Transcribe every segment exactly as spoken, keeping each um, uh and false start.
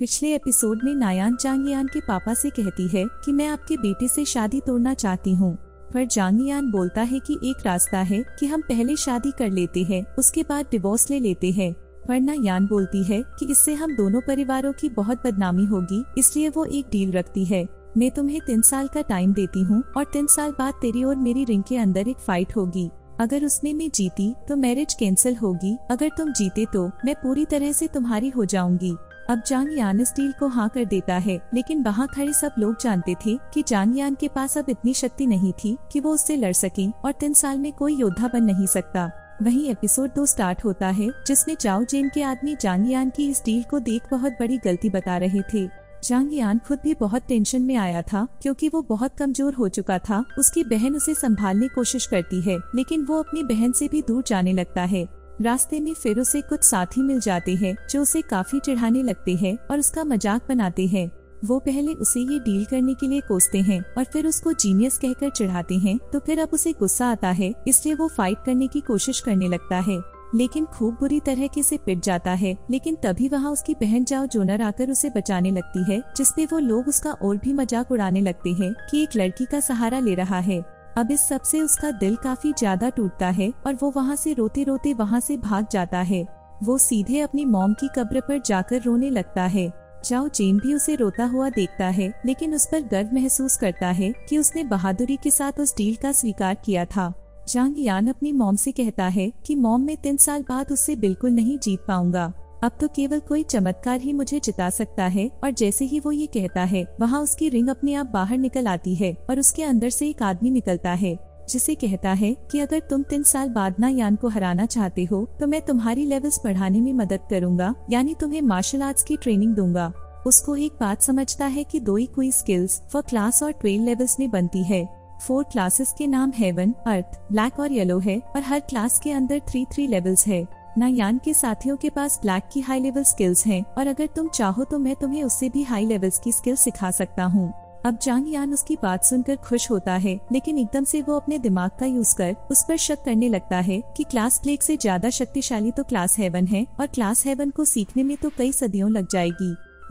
पिछले एपिसोड में नायान चांगयान के पापा से कहती है कि मैं आपके बेटे से शादी तोड़ना चाहती हूँ, पर चांगयान बोलता है कि एक रास्ता है कि हम पहले शादी कर लेते हैं, उसके बाद डिवोर्स ले लेते हैं। पर नायान बोलती है कि इससे हम दोनों परिवारों की बहुत बदनामी होगी, इसलिए वो एक डील रखती है। मैं तुम्हें तीन साल का टाइम देती हूँ और तीन साल बाद तेरी और मेरी रिंग के अंदर एक फाइट होगी। अगर उसमें मैं जीती तो मैरिज कैंसिल होगी, अगर तुम जीते तो मैं पूरी तरह से तुम्हारी हो जाऊंगी। अब चांगयान इस डील को हाँ कर देता है, लेकिन वहाँ खड़े सब लोग जानते थे कि चांगयान के पास अब इतनी शक्ति नहीं थी कि वो उससे लड़ सके और तीन साल में कोई योद्धा बन नहीं सकता। वहीं एपिसोड दो स्टार्ट होता है जिसमें चाओ चेन के आदमी चांगयान की इस डील को देख बहुत बड़ी गलती बता रहे थे। चांगयान खुद भी बहुत टेंशन में आया था क्योंकि वो बहुत कमजोर हो चुका था। उसकी बहन उसे संभालने कोशिश करती है, लेकिन वो अपनी बहन से भी दूर जाने लगता है। रास्ते में फिर उसे कुछ साथी मिल जाते हैं जो उसे काफी चिढ़ाने लगते हैं और उसका मजाक बनाते हैं। वो पहले उसे ये डील करने के लिए कोसते हैं और फिर उसको जीनियस कहकर चिढ़ाते हैं। तो फिर अब उसे गुस्सा आता है, इसलिए वो फाइट करने की कोशिश करने लगता है, लेकिन खूब बुरी तरह के से पिट जाता है। लेकिन तभी वहाँ उसकी बहन जाओ जोनर आकर उसे बचाने लगती है, जिसपे वो लोग उसका और भी मजाक उड़ाने लगते हैं कि एक लड़की का सहारा ले रहा है। अब इस सब से उसका दिल काफी ज्यादा टूटता है और वो वहाँ से रोते रोते वहाँ से भाग जाता है। वो सीधे अपनी मॉम की कब्र पर जाकर रोने लगता है। चाओ चेन भी उसे रोता हुआ देखता है, लेकिन उस पर गर्व महसूस करता है कि उसने बहादुरी के साथ उस डील का स्वीकार किया था। चांगयान अपनी मॉम से कहता है कि मॉम, मैं तीन साल बाद उससे बिल्कुल नहीं जीत पाऊंगा, अब तो केवल कोई चमत्कार ही मुझे जिता सकता है। और जैसे ही वो ये कहता है, वहाँ उसकी रिंग अपने आप बाहर निकल आती है और उसके अंदर से एक आदमी निकलता है जिसे कहता है कि अगर तुम तीन साल बाद नायान को हराना चाहते हो तो मैं तुम्हारी लेवल्स बढ़ाने में मदद करूंगा, यानी तुम्हें मार्शल आर्ट्स की ट्रेनिंग दूंगा। उसको एक बात समझता है कि दो ही कोई स्किल्स फॉर क्लास और ट्वेल्व लेवल्स में बनती है। फोर क्लासेस के नाम हेवन, अर्थ, ब्लैक और येलो है और हर क्लास के अंदर थ्री थ्री लेवल्स है। नायान के साथियों के पास ब्लैक की हाई लेवल स्किल्स हैं और अगर तुम चाहो तो मैं तुम्हें उससे भी हाई लेवल्स की स्किल सिखा सकता हूँ। अब चांगयान उसकी बात सुनकर खुश होता है, लेकिन एकदम से वो अपने दिमाग का यूज कर उस पर शक करने लगता है कि क्लास ब्लैक से ज्यादा शक्तिशाली तो क्लास हेवन है और क्लास हेवन को सीखने में तो कई सदियों लग जाएगी।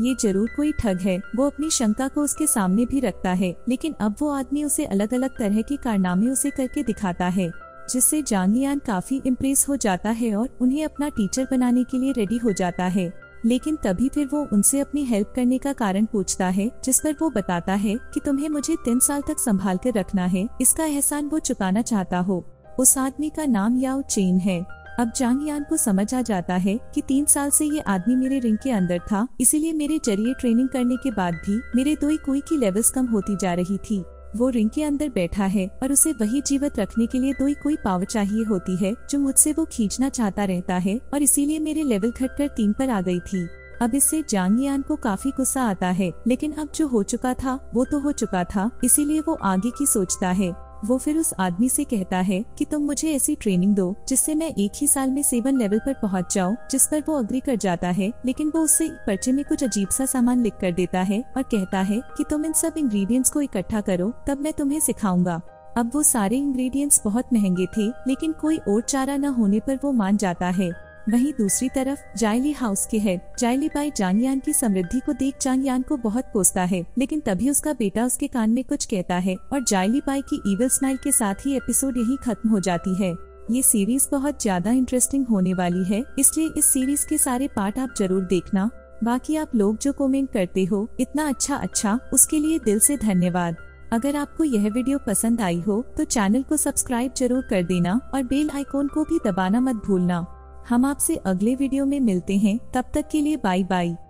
ये जरूर कोई ठग है। वो अपनी शंका को उसके सामने भी रखता है, लेकिन अब वो आदमी उसे अलग अलग तरह के कारनामे उसे करके दिखाता है, जिससे चांगयान काफी इम्प्रेस हो जाता है और उन्हें अपना टीचर बनाने के लिए रेडी हो जाता है। लेकिन तभी फिर वो उनसे अपनी हेल्प करने का कारण पूछता है, जिस पर वो बताता है कि तुम्हें मुझे तीन साल तक संभाल कर रखना है, इसका एहसान वो चुकाना चाहता हो। उस आदमी का नाम याओ चेन है। अब चांगयान को समझ आ जाता है कि तीन साल से ये आदमी मेरे रिंग के अंदर था, इसीलिए मेरे जरिए ट्रेनिंग करने के बाद भी मेरे दो ही कोई की लेवल्स कम होती जा रही थी। वो रिंग के अंदर बैठा है और उसे वही जीवित रखने के लिए दो ही कोई पावर चाहिए होती है जो मुझसे वो खींचना चाहता रहता है, और इसीलिए मेरे लेवल घटकर तीन पर आ गई थी। अब इससे चांगयान को काफी गुस्सा आता है, लेकिन अब जो हो चुका था वो तो हो चुका था, इसीलिए वो आगे की सोचता है। वो फिर उस आदमी से कहता है कि तुम मुझे ऐसी ट्रेनिंग दो जिससे मैं एक ही साल में सेवन लेवल पर पहुंच जाऊं, जिस पर वो अग्री कर जाता है। लेकिन वो उससे पर्चे में कुछ अजीब सा सामान लिख कर देता है और कहता है कि तुम इन सब इंग्रेडिएंट्स को इकट्ठा करो, तब मैं तुम्हें सिखाऊंगा। अब वो सारे इंग्रेडिएंट्स बहुत महंगे थे, लेकिन कोई और चारा न होने पर वो मान जाता है। वहीं दूसरी तरफ जायली हाउस के हेड जायली बाई चांगयान की समृद्धि को देख चांगयान को बहुत कोसता है, लेकिन तभी उसका बेटा उसके कान में कुछ कहता है और जायली बाई की इविल स्माइल के साथ ही एपिसोड यही खत्म हो जाती है। ये सीरीज बहुत ज्यादा इंटरेस्टिंग होने वाली है, इसलिए इस सीरीज के सारे पार्ट आप जरूर देखना। बाकी आप लोग जो कमेंट करते हो इतना अच्छा अच्छा उसके लिए दिल से धन्यवाद। अगर आपको यह वीडियो पसंद आई हो तो चैनल को सब्सक्राइब जरूर कर देना और बेल आइकॉन को भी दबाना मत भूलना। हम आपसे अगले वीडियो में मिलते हैं, तब तक के लिए बाय बाय।